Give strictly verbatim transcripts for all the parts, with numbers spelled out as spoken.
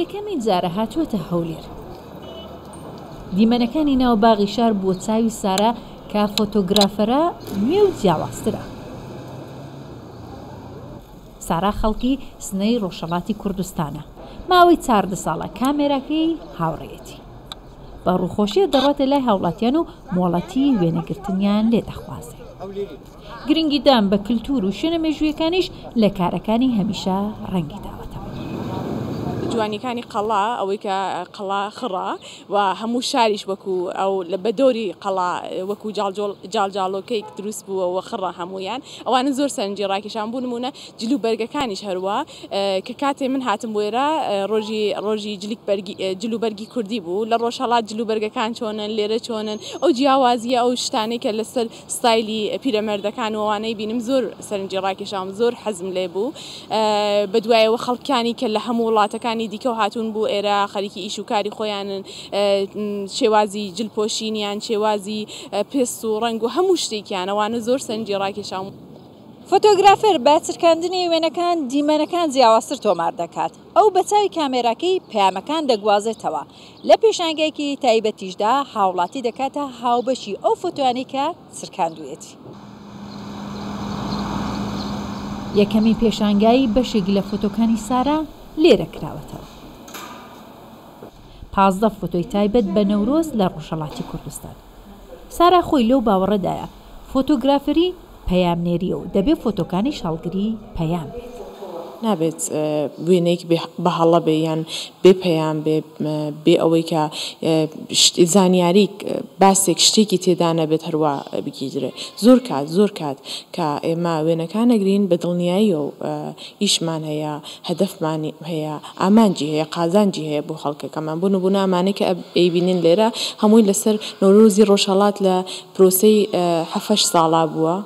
یەکەمی جارە هاتووەتە هەولێر. دیمەنەکانی ناو باغی شار بۆ چاوی سارا کە فۆتۆگرافەرە نوێ و جیاوازترە. سارا خەڵکی سنەی ڕۆژهەڵاتی کوردستانە، ماوەی چاردە ساڵە کامێراکەی هاوڕێیەتی. بە ڕووخۆشیە دەڕاتە لای هاوڵاتیان و مۆڵەتی وێنەگرتنیان لێدەخوازێ. گرنگیدان بە کللتور و شوێنە مێژوویەکانیش لە کارەکانی هەمیشە ڕەنگی داوەتەوە. جوانیەکانی قەڵا ئەوەی کە قەڵا خڕا و هەموو شاریش وەکو ئەو بە دۆری قەڵا وەکو جاڵجاڵۆکەی دروست بووەوە خڕا هەمویان ئەوانە زۆر سەرنجی ڕاکێشان بوون. نمونە جلو بەرگەکانیش هەروە کە کاتێ من هاتم وێرە ڕۆژی ڕۆژی جلوبەرگی کوردی بوو، لە ڕۆژهەڵات جلوبەرگەکان چۆنن، لێرە چۆنن، ئەو جیاوازیە ئەو شتانەی کە لەسەر ستایلی پیرەمەردەکان و ئەوانەی بینم زۆر سەرنجی ڕاکێشان، زۆر حەزم لێ بوو. بەدوایەوە خەڵکیانی کە لە هەموو وڵاتەکانی دیکە و هاتون بوو ئێرە خەریکی ئیش و کاری خۆیانن، شێوازی جلپۆشینیان، شێوازی پێست و ڕنگ و هەموو شتێکیان ئەوانە زۆر سەرنجی ڕاکێشان. فۆتۆگرافەر بە چرکاندنی وێنەکان دیمەنەکان جیاوازتر تۆمار دەکات. ئەو بە چاوی کامێراکەی پەیامەکان دەگوازێتەوە. لە پێشانگایەکی تایبەتیشدا هاوڵاتی دەکاتە هاوبەشی ئەو فۆتۆیانی کە چرکاندوێتی. یەکەمی پێشانگایی بەشێکی لە فۆتۆکانی سارا لێرە کراوەتەوە. پازدە فۆتۆی تایبەت بە نەورۆز لە ڕۆژهەڵاتی کوردستان. سارا خۆی لەو باوەڕەدایە فۆتۆگرافری پەیامنێریە و دەبێ فۆتۆکانی شەڵگری پەیام بێت. نابێت وێنەیەک بە هەڵە بێ یان بێ پەیام بێ، بێ ئەوەی کە زانیاری باسێک شتێکی تێدا نەبێت هەروە بگیرێ. زۆر کات زۆر کات کە ئێمە وێنەکان نەگرین بە دڵنیاییەوە و ئیشمان هەیە، هەدەفمان هەیە، ئامانجی هەیە، قازانجی هەیە بۆ خەڵکەکەمان. بۆ نمونە ئەمانەی کە ئەیبینین لێرە هەمووی لەسەر نۆرۆزی ڕۆژهەڵات لە پرۆسەی هەفت ساڵا بووە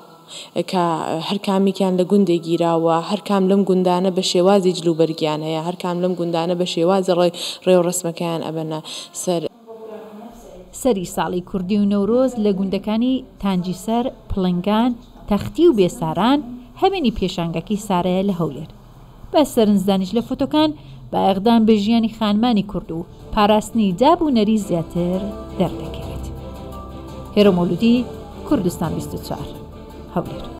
کە هەر کامیان لە گوندێک گیراوە، هەر کام لەم گوندانە بە شێوازی جلوبەرگیان هەیە، هەر کام لەم گوندانە بە شێوازی ڕێ و ڕسمەکەیان ئەبەنە سەر. سەری ساڵی کوردی و نەورۆز لە گوندەکانی تانجیسەر، پڵنگان، تەختی و بێساران هەمێنی پێشانگەکەی سارەیە لە هەولێر. بە سەرنجدانیش لە فۆتۆکان بە ئەقدام بە ژیانی خانمانی کورد و پاراستنی دابوونەری زیاتر دەردەکەوێت. هێرۆ مەولودی، کوردستان بیست و چوار. How